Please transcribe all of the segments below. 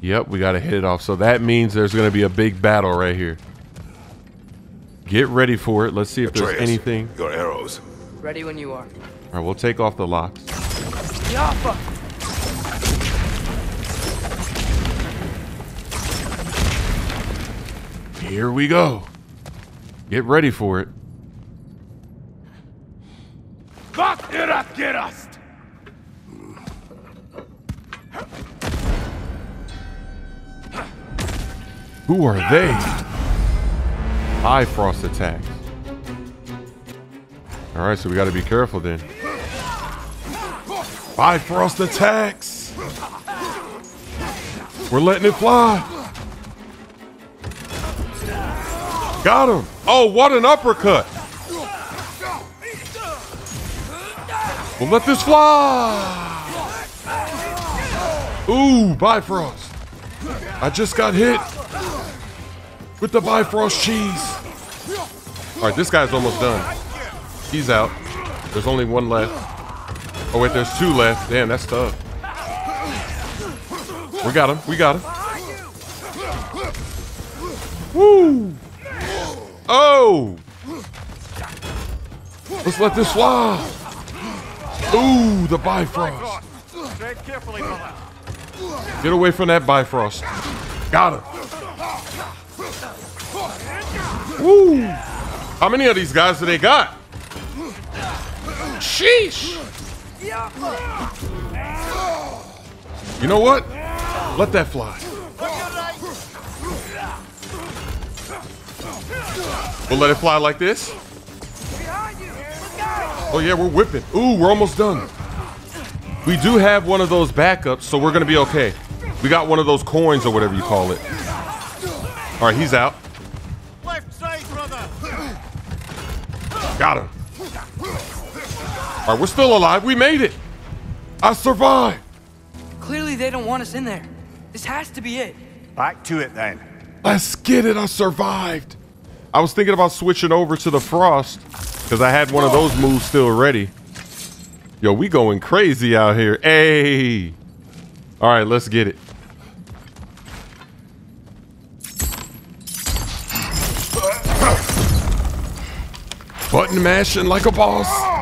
Yep, we got to hit it off. So that means there's going to be a big battle right here. Get ready for it. Let's see if Atreus, there's anything. Your arrows. Ready when you are. All right, we'll take off the locks. Yaffa. Here we go. Get ready for it. Who are they? Bifrost attacks. All right, so we got to be careful then. Bifrost attacks. We're letting it fly. Got him. Oh, what an uppercut. We'll let this fly. Ooh, Bifrost. I just got hit with the Bifrost cheese. All right, this guy's almost done. He's out. There's only one left. Oh, wait, there's two left. Damn, that's tough. We got him. We got him. Woo! Oh! Let's let this fly. Ooh, the Bifrost. Get away from that Bifrost. Got him. Woo! How many of these guys do they got? Sheesh! You know what? Let that fly. We'll let it fly like this. Oh yeah, we're whipping. Ooh, we're almost done. We do have one of those backups, so we're gonna be okay. We got one of those coins or whatever you call it. All right, he's out. Got him. All right, we're still alive. We made it. I survived. Clearly, they don't want us in there. This has to be it. Back to it, then. Let's get it. I survived. I was thinking about switching over to the Frost because I had one of those moves still ready. Yo, we going crazy out here. Hey. All right, let's get it. Button mashing like a boss.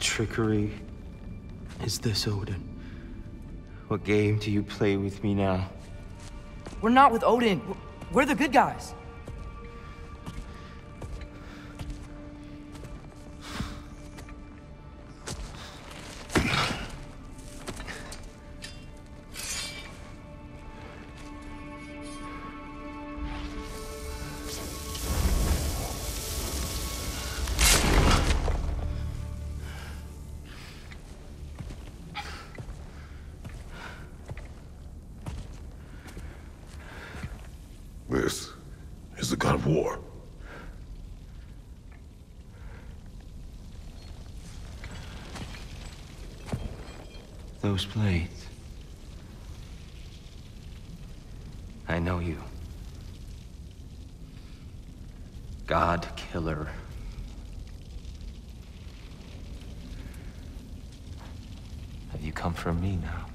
Trickery is this, Odin? What game do you play with me now? We're not with Odin. We're the good guys. This is the God of War. Those blades. I know you. God Killer. Have you come for me now?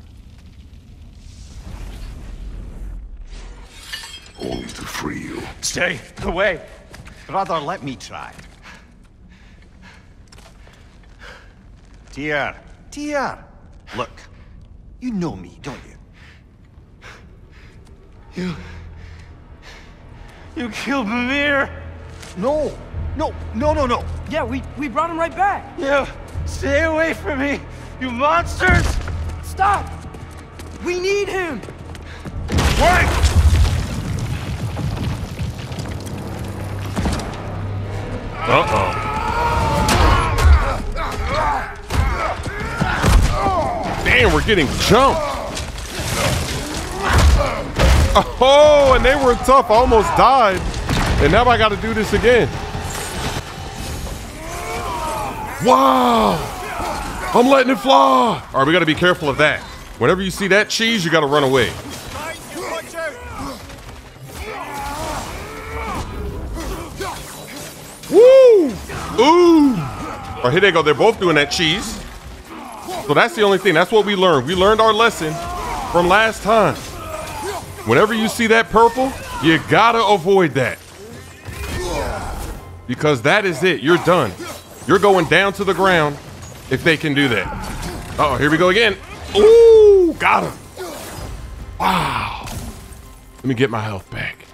Only to free you. Stay away! Brother, let me try. Tyr. Tyr! Look, you know me, don't you? You killed Mimir! No! No! Yeah, we brought him right back! You! Stay away from me, you monsters! Stop! We need him! Wait! Uh-oh. Damn, we're getting jumped. Oh, and they were tough. I almost died. And now I got to do this again. Wow! I'm letting it fly! All right, we gotta be careful of that. Whenever you see that cheese, you gotta run away. Woo! Ooh! All right, here they go. They're both doing that cheese. So that's the only thing. That's what we learned. We learned our lesson from last time. Whenever you see that purple, you gotta avoid that. Because that is it. You're done. You're going down to the ground if they can do that. Uh oh, here we go again. Ooh, got him. Wow. Let me get my health back.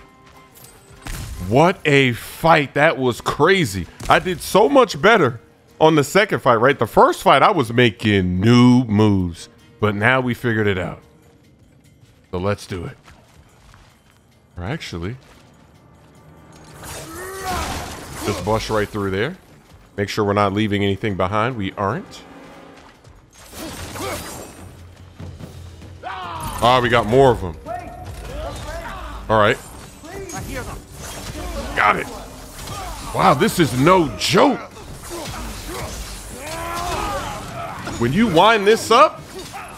What a fight. That was crazy. I did so much better on the second fight, right? The first fight, I was making new moves, but now we figured it out. So let's do it. Or actually, just bust right through there. Make sure we're not leaving anything behind. We aren't. Ah, we got more of them. All right. Got it. Wow, this is no joke. When you wind this up,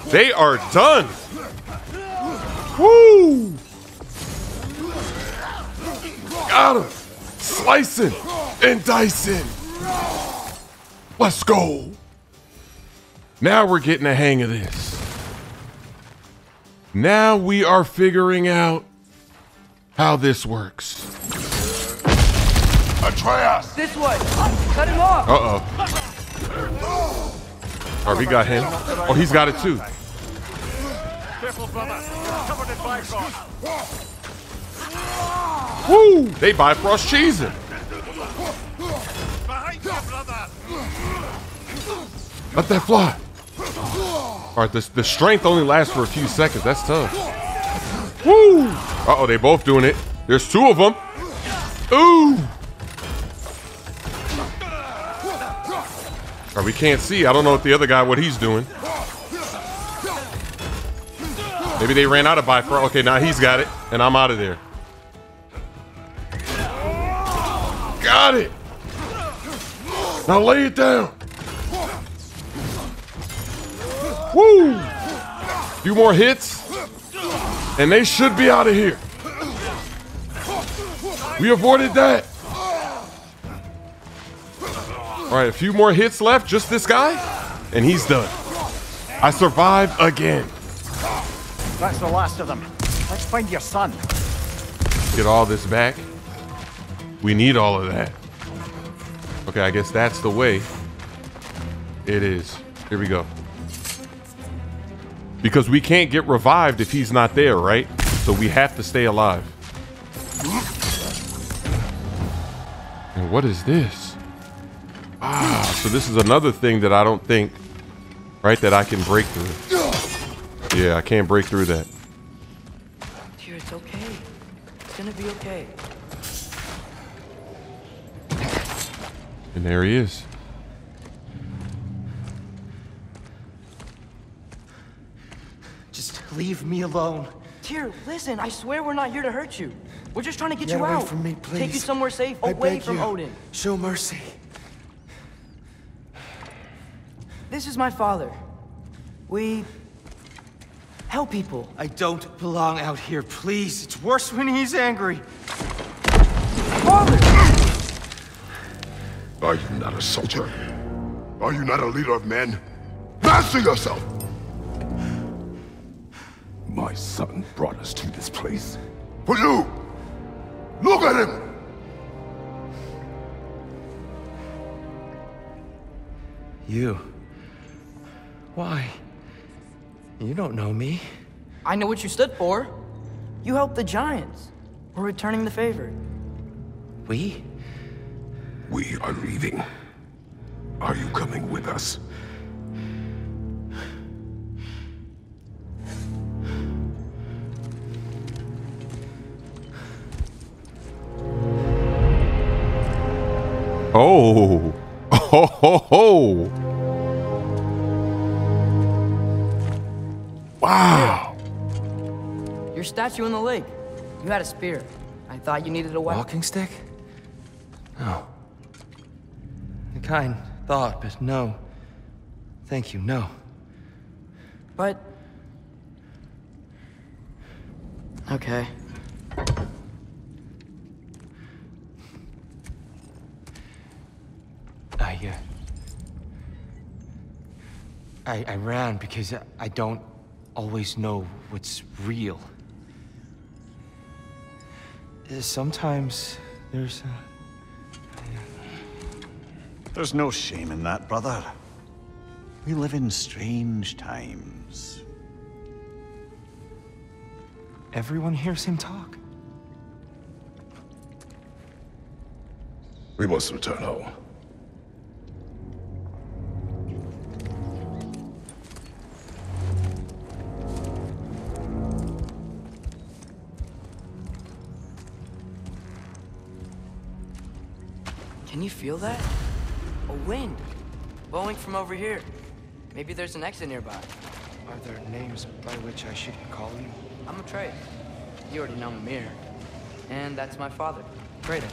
they are done. Woo! Got him. Slicing and dicing. Let's go. Now we're getting the hang of this. Now we are figuring out how this works. Atreus! This way! Cut him off! Uh-oh. Alright, we got him. Oh, he's got it too. Careful, brother. Covered in Bifrost. Woo! They Bifrost cheesing. Behind you, brother! Let that fly! All right, the strength only lasts for a few seconds. That's tough. Woo! Uh-oh, they both doing it. There's two of them. Ooh! All right, we can't see. I don't know what the other guy, what he's doing. Maybe they ran out of Bifrost. Okay, now he's got it, and I'm out of there. Got it! Now lay it down. Woo! A few more hits, and they should be out of here. We avoided that. All right, a few more hits left, just this guy, and he's done. I survived again. That's the last of them. Let's find your son. Get all this back. We need all of that. Okay, I guess that's the way it is. Here we go. Because we can't get revived if he's not there, right? So we have to stay alive. And what is this? Ah, so this is another thing that I don't think, right, that I can break through. Yeah, I can't break through that. Tyr, it's okay. It's gonna be okay. And there he is. Leave me alone. Tyr, listen, I swear we're not here to hurt you. We're just trying to get you out. Get away from me, please. Take you somewhere safe, away from Odin. Show mercy. This is my father. We help people. I don't belong out here, please. It's worse when he's angry. Father! Are you not a soldier? Are you not a leader of men? Master yourself! My son brought us to this place. For you! Look at him! You... Why? You don't know me. I know what you stood for. You helped the giants. We're returning the favor. We? We are leaving. Are you coming with us? Oh, ho, ho, ho. Wow. Your statue in the lake. You had a spear. I thought you needed a weapon. Walking stick? No. The kind thought, but no. Thank you, no. But... okay. I ran because I don't always know what's real. Sometimes there's there's no shame in that, brother. We live in strange times. Everyone hears him talk. We must return home. Can you feel that? A wind! Blowing from over here. Maybe there's an exit nearby. Are there names by which I should call you? I'm Atreus. You already know Mimir. And that's my father, Kratos.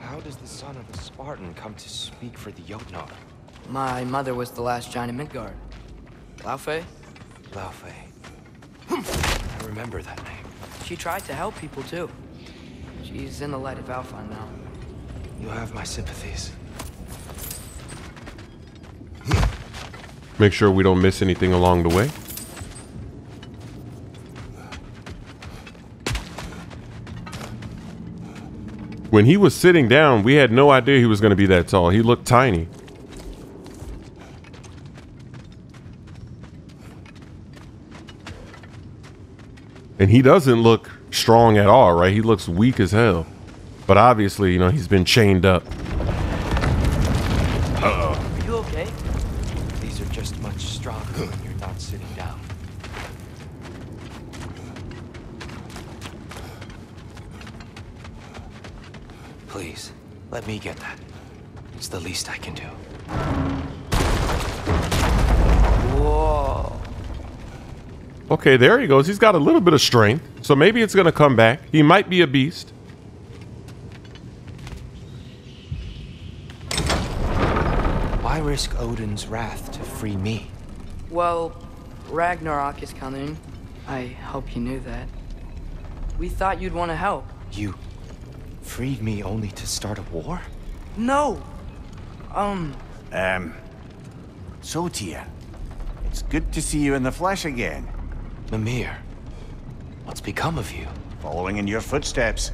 How does the son of a Spartan come to speak for the Jotnar? My mother was the last giant in Midgard. Laufei? Laufei. I remember that name. She tried to help people too. She's in the light of Alfheim now. You have my sympathies. Make sure we don't miss anything along the way. When he was sitting down, we had no idea he was going to be that tall. He looked tiny. And he doesn't look strong at all, right? He looks weak as hell. But obviously, you know, he's been chained up. Are you okay? These are just much stronger when you're not sitting down. Please, let me get that. It's the least I can do. Whoa. Okay, there he goes. He's got a little bit of strength. So maybe it's going to come back. He might be a beast. Risk Odin's wrath to free me. Well, Ragnarok is coming. I hope you knew that. We thought you'd want to help. You freed me only to start a war? No! So, Tyr, it's good to see you in the flesh again. Mimir, what's become of you? Following in your footsteps.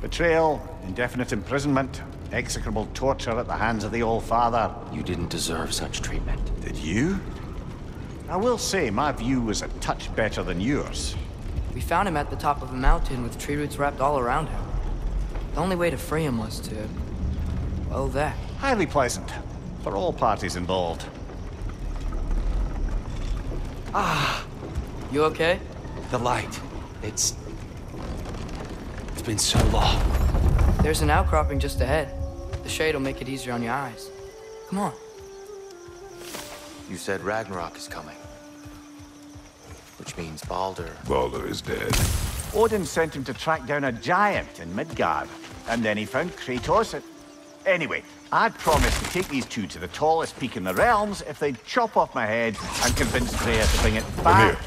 Betrayal, indefinite imprisonment. Execrable torture at the hands of the Old Father. You didn't deserve such treatment. Did you? I will say my view was a touch better than yours. We found him at the top of a mountain with tree roots wrapped all around him. The only way to free him was to... well, that. Highly pleasant. For all parties involved. Ah! You okay? The light. It's been so long. There's an outcropping just ahead. The shade will make it easier on your eyes. Come on. You said Ragnarok is coming. Which means Baldur... Baldur is dead. Odin sent him to track down a giant in Midgard. And then he found Kratos at... Anyway, I'd promised to take these two to the tallest peak in the realms if they'd chop off my head and convince Freya to bring it back. Come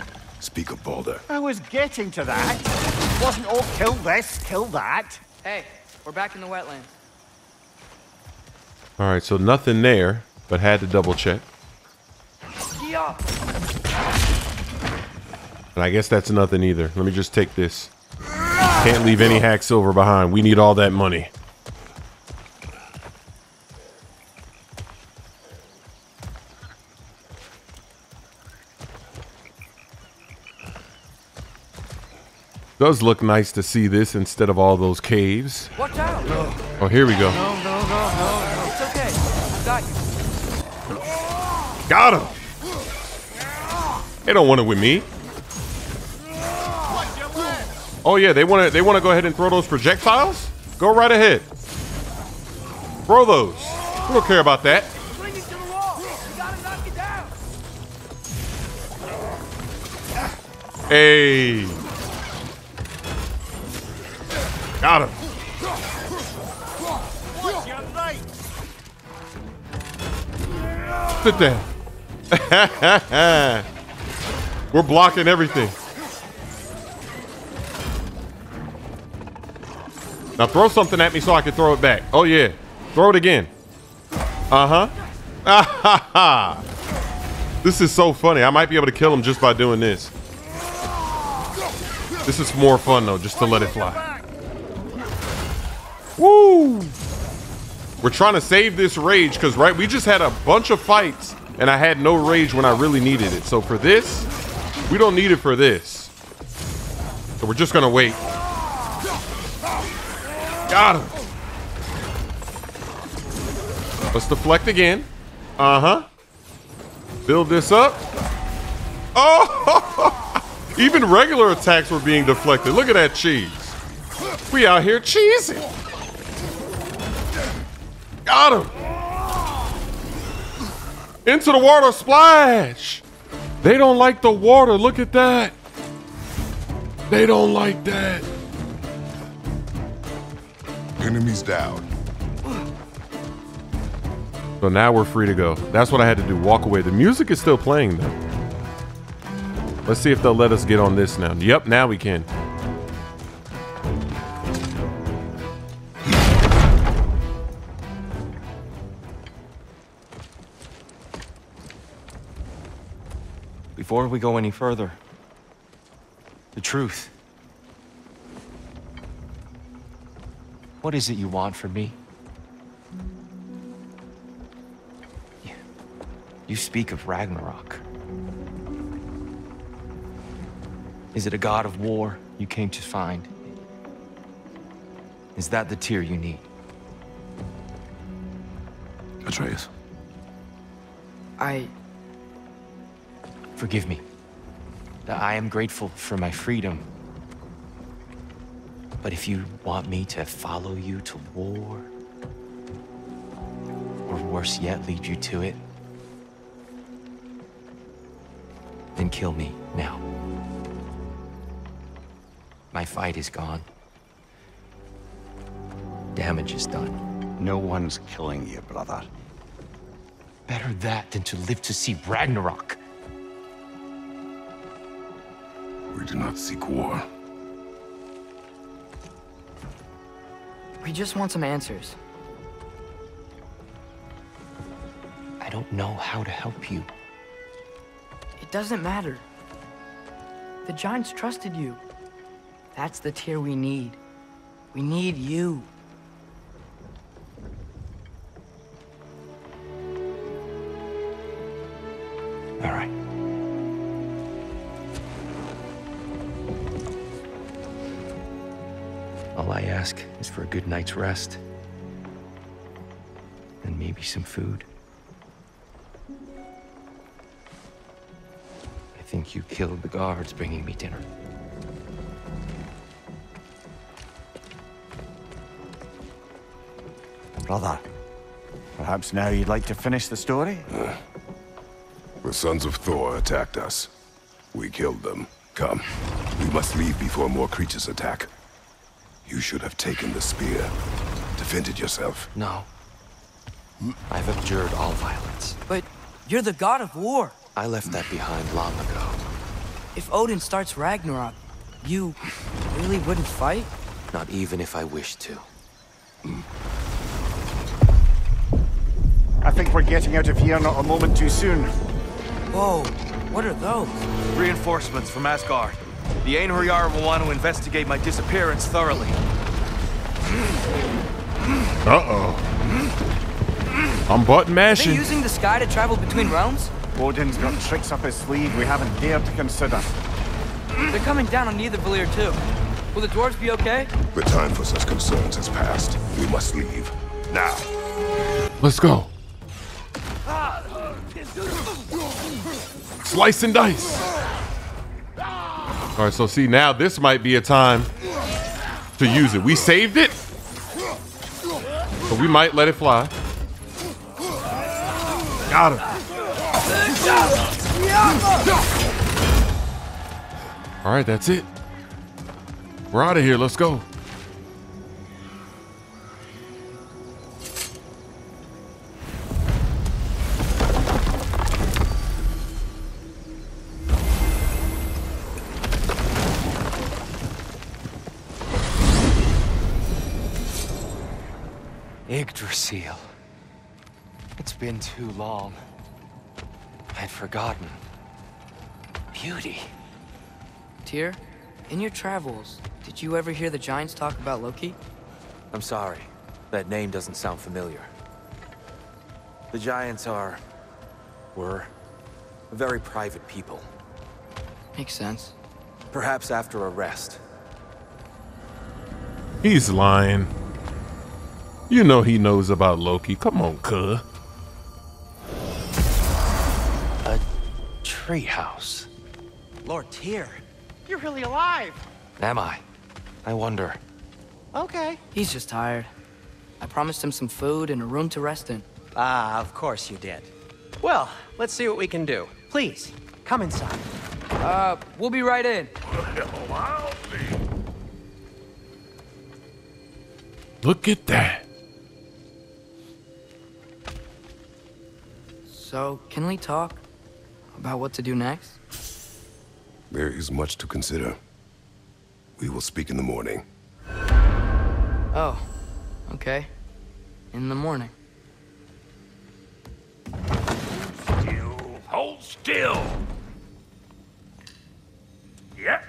here. Speak of Baldur. I was getting to that. It wasn't all kill this, kill that. Hey, we're back in the wetlands. Alright, so nothing there, but had to double check. Yeah. And I guess that's nothing either. Let me just take this. Can't leave any hack silver behind. We need all that money. Does look nice to see this instead of all those caves. Watch out. Oh, here we go. No. It's okay. I got you. Got him. They don't want it with me. Oh yeah, they want to go ahead and throw those projectiles. Go right ahead. Throw those. We don't care about that. Hey. Got him. blocked it then. We're blocking everything. Now throw something at me so I can throw it back. Oh yeah. Throw it again. Uh-huh. This is so funny. I might be able to kill him just by doing this. This is more fun though, just to let it fly. Woo! We're trying to save this rage because, right, we just had a bunch of fights and I had no rage when I really needed it. So for this, we don't need it for this. So we're just gonna wait. Got him. Let's deflect again. Uh-huh. Build this up. Oh! Even regular attacks were being deflected. Look at that cheese. We out here cheesing. Got him. Into the water, splash. They don't like the water. Look at that. They don't like that. Enemies down. So now we're free to go. That's what I had to do. Walk away. The music is still playing though. Let's see if they'll let us get on this now. Yep, now we can. Before we go any further, the truth. What is it you want from me? You speak of Ragnarok. Is it a god of war you came to find? Is that the Tyr you need? Atreus. Forgive me. I am grateful for my freedom. But if you want me to follow you to war, or worse yet, lead you to it, then kill me now. My fight is gone. Damage is done. No one's killing you, brother. Better that than to live to see Ragnarok. We do not seek war. We just want some answers. I don't know how to help you. It doesn't matter. The giants trusted you. That's the Tyr we need. We need you. All right. All I ask is for a good night's rest, and maybe some food. I think you killed the guards bringing me dinner. Brother, perhaps now you'd like to finish the story? The sons of Thor attacked us. We killed them. Come, we must leave before more creatures attack. You should have taken the spear, defended yourself. No. I've abjured all violence. But you're the god of war. I left that behind long ago. If Odin starts Ragnarok, you really wouldn't fight? Not even if I wished to. I think we're getting out of here not a moment too soon. Whoa, what are those? Reinforcements from Asgard. The Einherjar will want to investigate my disappearance thoroughly. Uh-oh. I'm button mashing. Are they using the sky to travel between realms? Odin's got tricks up his sleeve we haven't dared to consider. They're coming down on either Valir too. Will the dwarves be okay? The time for such concerns has passed. We must leave. Now. Let's go. Slice and dice. All right, so see, now this might be a time to use it. We saved it, so we might let it fly. Got him. All right, that's it. We're out of here. Let's go. Yggdrasil. It's been too long. I'd forgotten. Beauty. Tyr, in your travels, did you ever hear the giants talk about Loki? I'm sorry. That name doesn't sound familiar. The giants were a very private people. Makes sense. Perhaps after a rest. He's lying. You know he knows about Loki. Come on, cuh. A treehouse. Lord Tyr, you're really alive. Am I? I wonder. Okay. He's just tired. I promised him some food and a room to rest in. Ah, of course you did. Well, let's see what we can do. Please, come inside. We'll be right in. Well, I'll be. Look at that. So, can we talk about what to do next? There is much to consider. We will speak in the morning. Oh, okay. In the morning. Still. Hold still. Yep.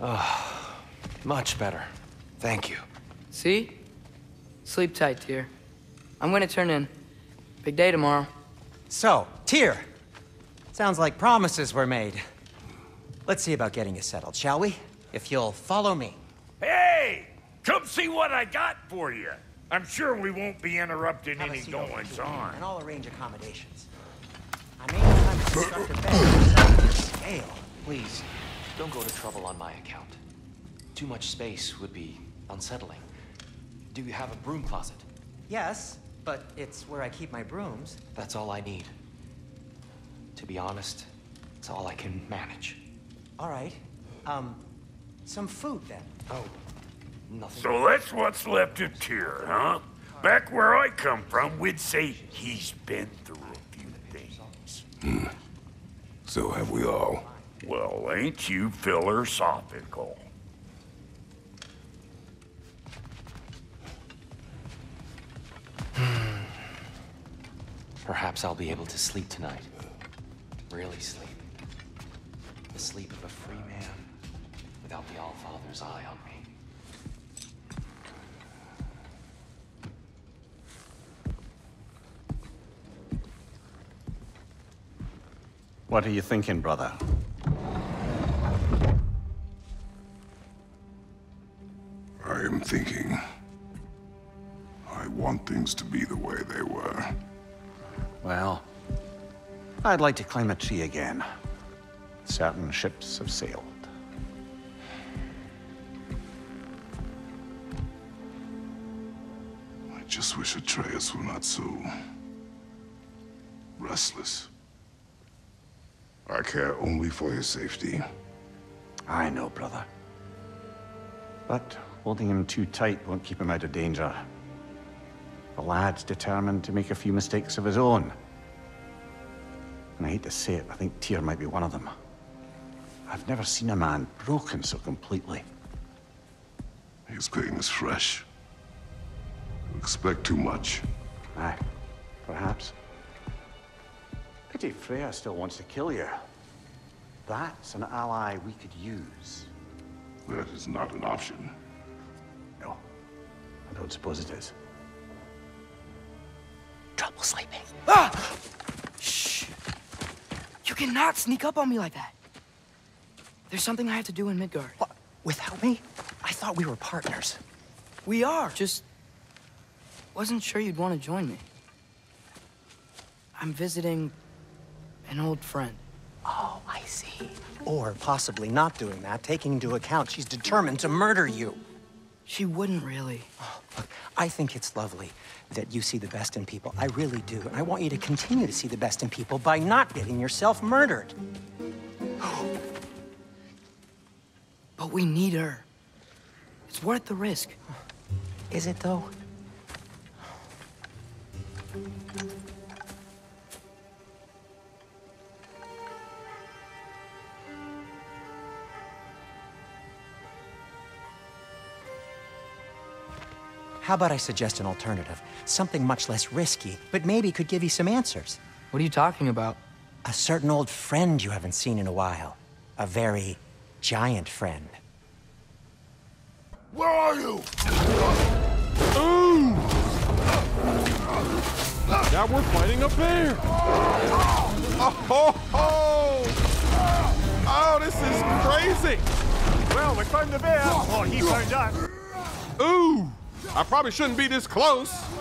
Oh, much better. Thank you. See? Sleep tight, Tyr. I'm gonna turn in. Big day tomorrow. So, Tyr. Sounds like promises were made. Let's see about getting you settled, shall we? If you'll follow me. Hey! Come see what I got for you. I'm sure we won't be interrupting any goings on. And I'll arrange accommodations. I may have time to construct a bed. Scale. Please, don't go to trouble on my account. Too much space would be unsettling. Do you have a broom closet? Yes, but it's where I keep my brooms. That's all I need. To be honest, it's all I can manage. All right. Some food then. Oh, nothing. So that's what's left of Tyr, huh? Back where I come from, we'd say he's been through a few things. Hmm. So have we all. Well, ain't you philosophical? Perhaps I'll be able to sleep tonight. Really sleep. The sleep of a free man, without the All-Father's eye on me. What are you thinking, brother? I am thinking. I want things to be the way they were. Well, I'd like to climb a tree again. Certain ships have sailed. I just wish Atreus were not so restless. I care only for his safety. I know, brother. But holding him too tight won't keep him out of danger. The lad's determined to make a few mistakes of his own. And I hate to say it, I think Tyr might be one of them. I've never seen a man broken so completely. His pain is fresh. You expect too much. Aye, perhaps. Pity Freya still wants to kill you. That's an ally we could use. That is not an option. No, I don't suppose it is. Trouble sleeping. Ah! Shh. You cannot sneak up on me like that. There's something I have to do in Midgard. What? Without me? I thought we were partners. We are. Just wasn't sure you'd want to join me. I'm visiting an old friend. Oh, I see. Or possibly not doing that, taking into account she's determined to murder you. She wouldn't really. Oh, look, I think it's lovely that you see the best in people. I really do. And I want you to continue to see the best in people by not getting yourself murdered. But we need her. It's worth the risk. Is it, though? How about I suggest an alternative? Something much less risky, but maybe could give you some answers. What are you talking about? A certain old friend you haven't seen in a while. A very giant friend. Where are you? Ooh! Now we're fighting a bear! Oh, ho, ho! Oh, this is crazy! Well, we climbed the bear. Oh, he climbed us. Ooh! I probably shouldn't be this close.